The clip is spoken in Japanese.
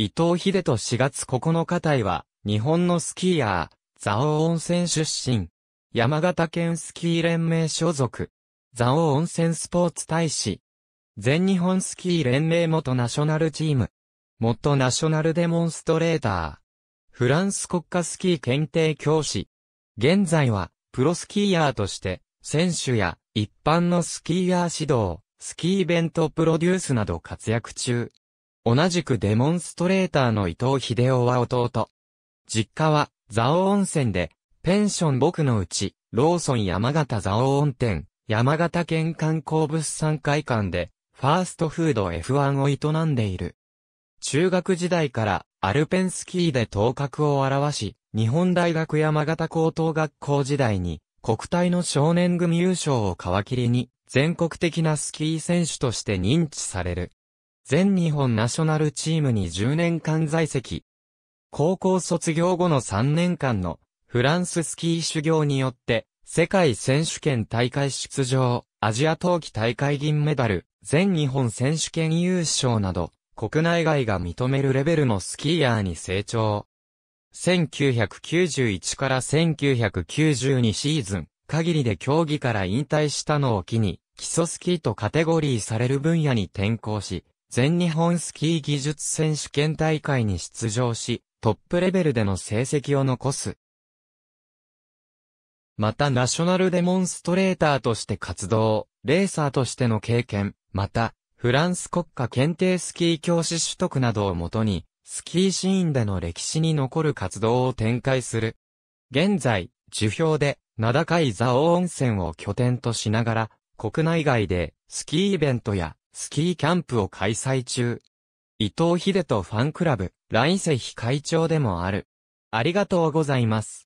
伊藤秀人4月9日隊は、日本のスキーヤー、蔵王温泉出身。山形県スキー連盟所属。蔵王温泉スポーツ大使。全日本スキー連盟元ナショナルチーム。元ナショナルデモンストレーター。フランス国家スキー検定教師。現在は、プロスキーヤーとして、選手や一般のスキーヤー指導、スキーイベントプロデュースなど活躍中。同じくデモンストレーターの伊藤秀夫は弟。実家は、蔵王温泉で、ペンション僕のうち、ローソン山形蔵王温店、山形県観光物産会館で、ファーストフード F1 を営んでいる。中学時代から、アルペンスキーで頭角を現し、日本大学山形高等学校時代に、国体の少年組優勝を皮切りに、全国的なスキー選手として認知される。全日本ナショナルチームに10年間在籍。高校卒業後の3年間のフランススキー修行によって、世界選手権大会出場、アジア冬季大会銀メダル、全日本選手権優勝など、国内外が認めるレベルのスキーヤーに成長。1991から1992シーズン、限りで競技から引退したのを機に、基礎スキーとカテゴリーされる分野に転向し、全日本スキー技術選手権大会に出場し、トップレベルでの成績を残す。またナショナルデモンストレーターとして活動、レーサーとしての経験、また、フランス国家検定スキー教師取得などをもとに、スキーシーンでの歴史に残る活動を展開する。現在、樹氷で、名高い蔵王温泉を拠点としながら、国内外で、スキーイベントや、スキーキャンプを開催中。伊藤秀人ファンクラブ、RaiseHi会長でもある。ありがとうございます。